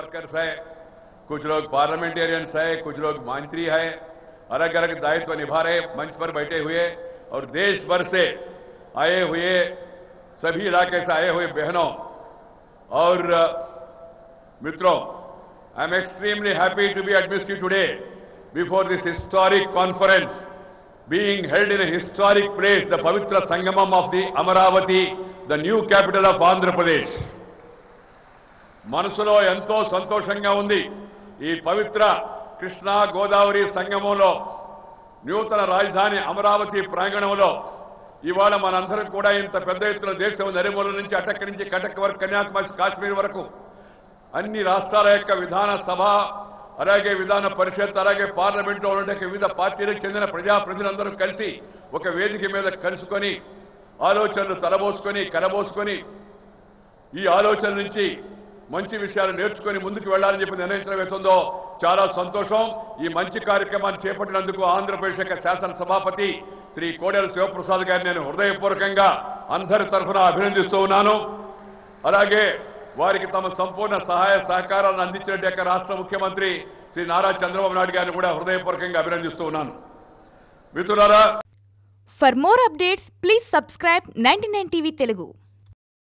Workers है, कुछ लोग पार्लियामेंटेरियंस है, कुछ लोग मंत्री है, अलग अलग दायित्व निभा रहे मंच पर बैठे हुए और देश भर से आए हुए सभी इलाके से आए हुए बहनों और मित्रों, I am extremely happy to be administrative today before this historic conference being held in a historic place, the Pavitra Sangamam of the Amaravathi, the new capital of Andhra Pradesh. Manasulo ento santoshanga undi ee Pavitra Krishna Godavari Sangamamlo nutana rajdhani Amaravathi pranganamlo ivala manandaram kuda inta pedda ettuna desham naremula nunchi Attak nunchi Katak varaku Kanyakumari Kashmir varaku anni rashtrala yokka vidhana sabha అలాగే విధాన పరిషత్ అలాగే parliament లో ఉన్న వివిధ పార్టీలకు చెందిన ప్రజాప్రతినిధులందరూ కలిసి ఒక వేదిక మీద కలుసుకొని ఆలోచనలు తలబోసుకొని కలబోసుకొని ఈ ఆలోచన నుంచి మంచి విషయాలు నేర్చుకొని ముందుకు వెళ్లాలని చెప్పి నిర్ణయించవేతుందో చాలా సంతోషం. ఈ మంచి కార్యక్రమాన్ని చేపట్టినందుకు ఆంధ్రప్రదేశ్ యొక్క శాసన సభాపతి శ్రీ కోడెల శివప్రసాద్ గారిని నేను హృదయపూర్వకంగా అందరి తరఫున అభినందిస్తూ ఉన్నాను. అలాగే వారికి తమ సంపూర్ణ సహాయ సహకారాలను అందించినట్టు రాష్ట్ర ముఖ్యమంత్రి శ్రీ నారా చంద్రబాబు నాయుడు గారిని కూడా హృదయపూర్వకంగా అభినందిస్తూ ఉన్నాను. మిత్రులారా, for more updates please subscribe 99 TV Telugu.